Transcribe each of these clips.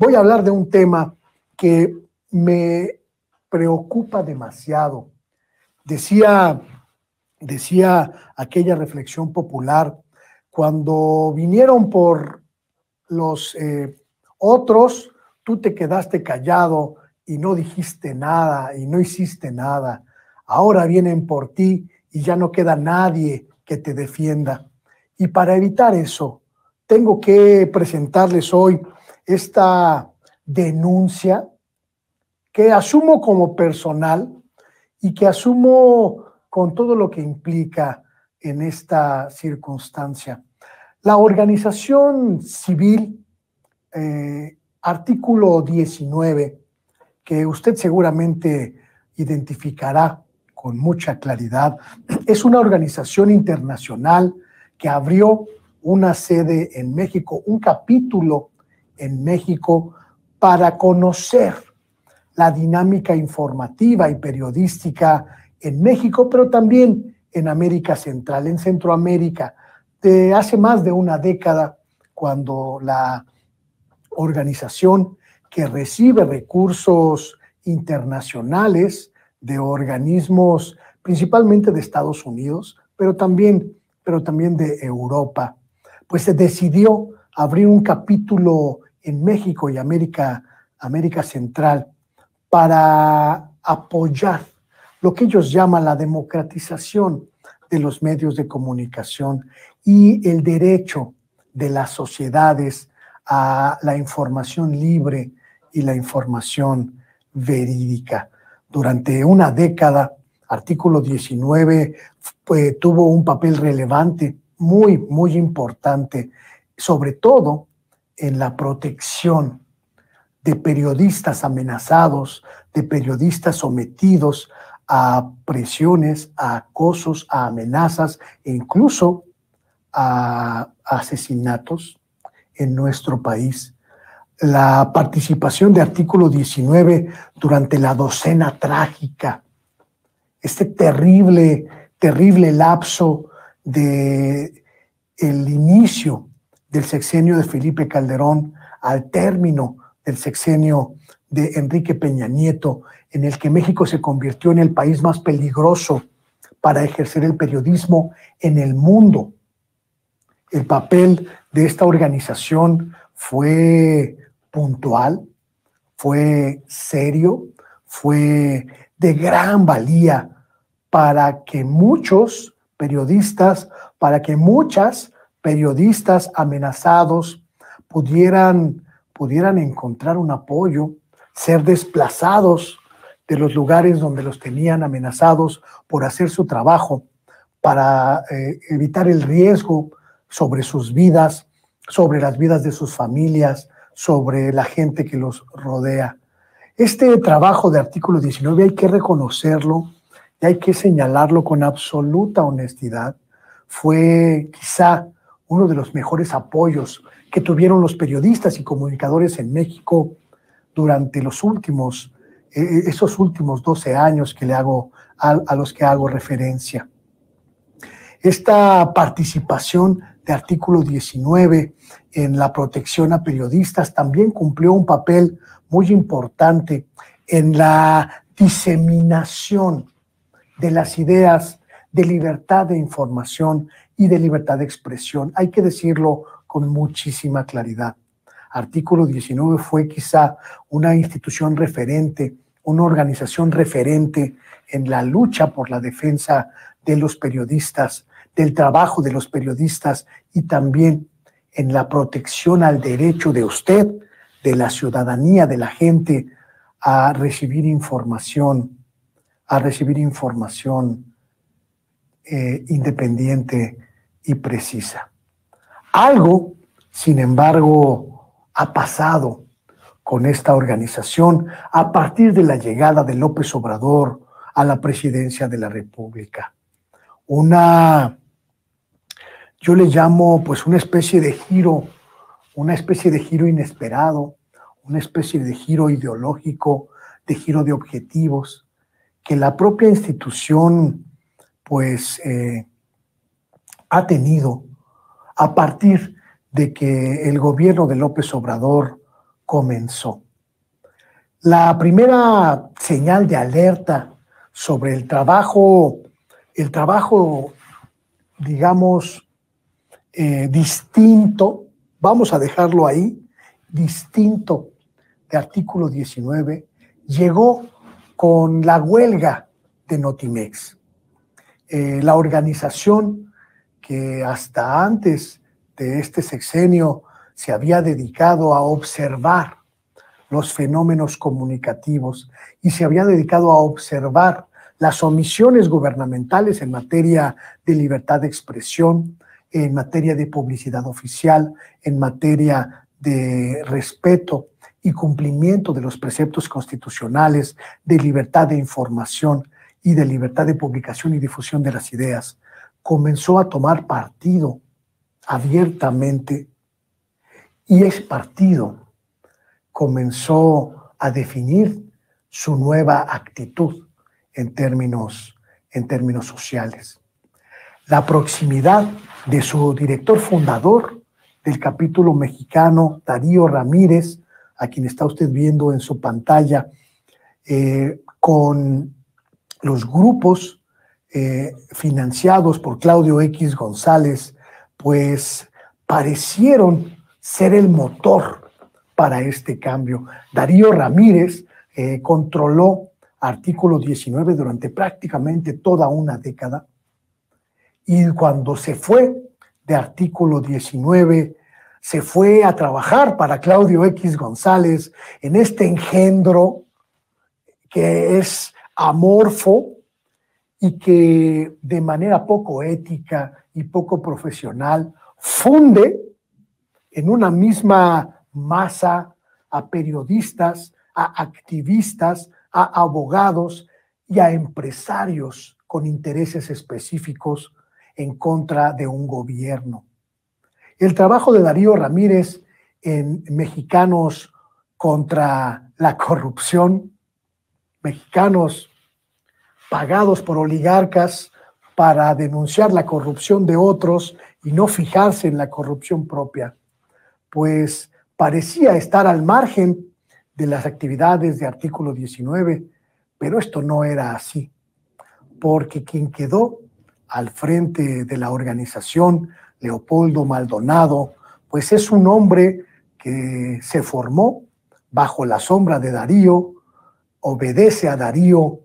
Voy a hablar de un tema que me preocupa demasiado. Decía aquella reflexión popular, cuando vinieron por los otros, tú te quedaste callado y no dijiste nada y no hiciste nada. Ahora vienen por ti y ya no queda nadie que te defienda. Y para evitar eso, tengo que presentarles hoy esta denuncia que asumo como personal y que asumo con todo lo que implica en esta circunstancia. La organización civil Artículo 19, que usted seguramente identificará con mucha claridad, es una organización internacional que abrió una sede en México, un capítulo en México, para conocer la dinámica informativa y periodística en México, pero también en América Central, en Centroamérica. De hace más de una década, cuando la organización, que recibe recursos internacionales de organismos principalmente de Estados Unidos, pero también de Europa, pues se decidió abrir un capítulo en México y América Central para apoyar lo que ellos llaman la democratización de los medios de comunicación y el derecho de las sociedades a la información libre y la información verídica. Durante una década, Artículo 19 tuvo un papel relevante, muy, muy importante, sobre todo en la protección de periodistas amenazados, de periodistas sometidos a presiones, a acosos, a amenazas e incluso a asesinatos en nuestro país. La participación de Artículo 19 durante la Docena Trágica, este terrible lapso del inicio del sexenio de Felipe Calderón al término del sexenio de Enrique Peña Nieto, en el que México se convirtió en el país más peligroso para ejercer el periodismo en el mundo. El papel de esta organización fue puntual, fue serio, fue de gran valía para que muchos periodistas, para que muchas periodistas amenazados pudieran encontrar un apoyo, ser desplazados de los lugares donde los tenían amenazados por hacer su trabajo, para evitar el riesgo sobre sus vidas, sobre las vidas de sus familias, sobre la gente que los rodea. Este trabajo de Artículo 19 hay que reconocerlo y hay que señalarlo con absoluta honestidad. Fue quizá uno de los mejores apoyos que tuvieron los periodistas y comunicadores en México durante los últimos, esos últimos 12 años que le hago, a los que hago referencia. Esta participación de Artículo 19 en la protección a periodistas también cumplió un papel muy importante en la diseminación de las ideas de libertad de información y de libertad de expresión. Hay que decirlo con muchísima claridad. Artículo 19 fue quizá una institución referente, una organización referente en la lucha por la defensa de los periodistas, del trabajo de los periodistas y también en la protección al derecho de usted, de la ciudadanía, de la gente, a recibir información independiente y precisa. Algo, sin embargo, ha pasado con esta organización a partir de la llegada de López Obrador a la presidencia de la República. Yo le llamo pues una especie de giro inesperado, una especie de giro ideológico, de giro de objetivos, que la propia institución pues ha tenido a partir de que el gobierno de López Obrador comenzó. La primera señal de alerta sobre el trabajo, digamos, distinto, vamos a dejarlo ahí, distinto de Artículo 19, llegó con la huelga de Notimex. La organización que hasta antes de este sexenio se había dedicado a observar los fenómenos comunicativos y se había dedicado a observar las omisiones gubernamentales en materia de libertad de expresión, en materia de publicidad oficial, en materia de respeto y cumplimiento de los preceptos constitucionales de libertad de información y de libertad de publicación y difusión de las ideas, comenzó a tomar partido abiertamente y ese partido comenzó a definir su nueva actitud en términos sociales. La proximidad de su director fundador del capítulo mexicano, Darío Ramírez, a quien está usted viendo en su pantalla, con los grupos financiados por Claudio X. González, pues parecieron ser el motor para este cambio. Darío Ramírez controló Artículo 19 durante prácticamente toda una década y cuando se fue de Artículo 19 se fue a trabajar para Claudio X. González en este engendro que es amorfo y que de manera poco ética y poco profesional funde en una misma masa a periodistas, a activistas, a abogados y a empresarios con intereses específicos en contra de un gobierno. El trabajo de Darío Ramírez en Mexicanos contra la corrupción, mexicanos pagados por oligarcas para denunciar la corrupción de otros y no fijarse en la corrupción propia, pues parecía estar al margen de las actividades de Artículo 19, pero esto no era así, porque quien quedó al frente de la organización, Leopoldo Maldonado, pues es un hombre que se formó bajo la sombra de Darío, obedece a Darío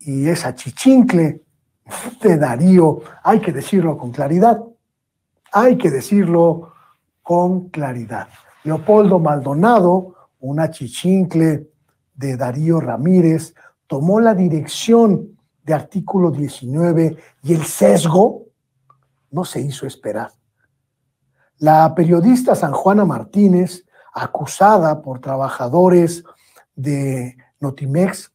y es achichincle de Darío, hay que decirlo con claridad, hay que decirlo con claridad. Leopoldo Maldonado, un achichincle de Darío Ramírez, tomó la dirección de Artículo 19 y el sesgo no se hizo esperar. La periodista Sanjuana Martínez, acusada por trabajadores de Notimex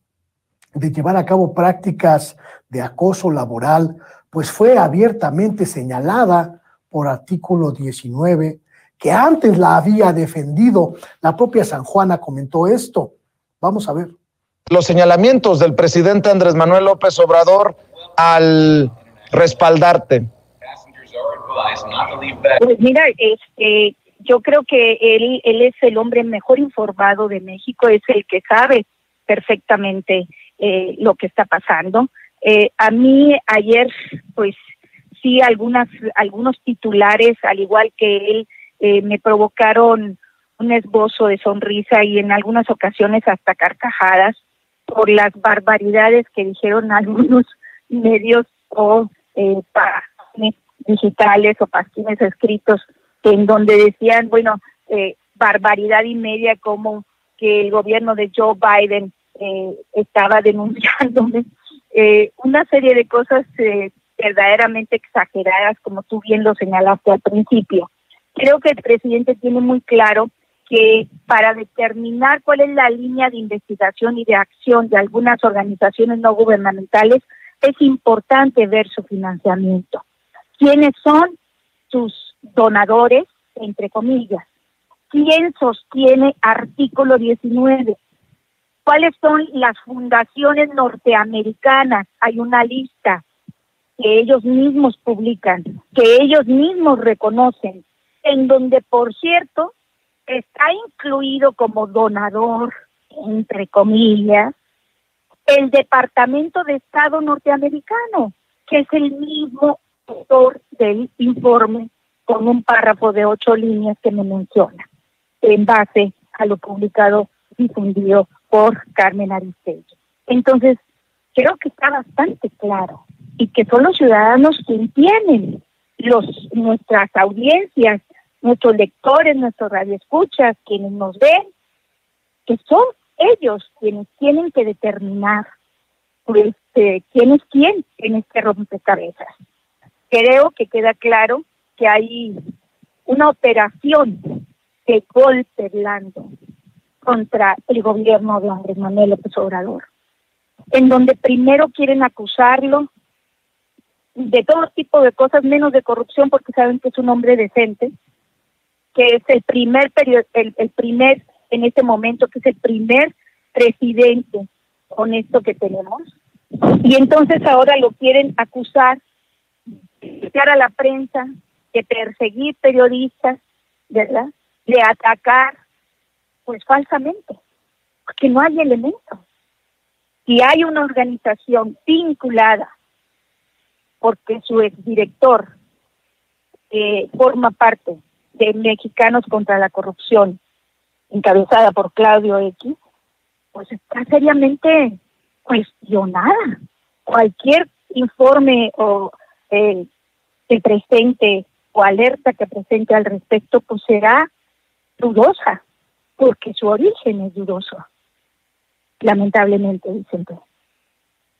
de llevar a cabo prácticas de acoso laboral, pues fue abiertamente señalada por Artículo 19, que antes la había defendido. La propia Sanjuana comentó esto. Vamos a ver. Los señalamientos del presidente Andrés Manuel López Obrador al respaldarte. Pues mira, yo creo que él es el hombre mejor informado de México, es el que sabe perfectamente lo que está pasando. A mí ayer, pues sí, algunos titulares, al igual que él, me provocaron un esbozo de sonrisa y en algunas ocasiones hasta carcajadas por las barbaridades que dijeron algunos medios o páginas digitales o páginas escritos en donde decían, bueno, barbaridad y media como que el gobierno de Joe Biden estaba denunciándome una serie de cosas verdaderamente exageradas, como tú bien lo señalaste al principio. Creo que el presidente tiene muy claro que para determinar cuál es la línea de investigación y de acción de algunas organizaciones no gubernamentales, es importante ver su financiamiento. ¿Quiénes son sus donadores, entre comillas? ¿Quién sostiene Artículo 19? ¿Cuáles son las fundaciones norteamericanas? Hay una lista que ellos mismos publican, que ellos mismos reconocen, en donde, por cierto, está incluido como donador, entre comillas, el Departamento de Estado norteamericano, que es el mismo autor del informe con un párrafo de 8 líneas que me menciona, en base a lo publicado, difundido por Carmen Aristegui. Entonces, creo que está bastante claro y que son los ciudadanos quienes tienen nuestras audiencias, nuestros lectores, nuestros radioescuchas, quienes nos ven, que son ellos quienes tienen que determinar pues, quién es quién en este rompecabezas. Creo que queda claro que hay una operación de golpe blando contra el gobierno de Andrés Manuel López Obrador, en donde primero quieren acusarlo de todo tipo de cosas, menos de corrupción, porque saben que es un hombre decente, que es el primer en este momento, que es el primer presidente honesto que tenemos, y entonces ahora lo quieren acusar de atacar a la prensa, de perseguir periodistas, ¿verdad?, de atacar, pues falsamente, porque no hay elementos. Si hay una organización vinculada, porque su exdirector forma parte de Mexicanos contra la corrupción, encabezada por Claudio X, pues está seriamente cuestionada. Cualquier informe o que presente o alerta que presente al respecto, pues será dudosa, porque su origen es dudoso, lamentablemente, Vicente.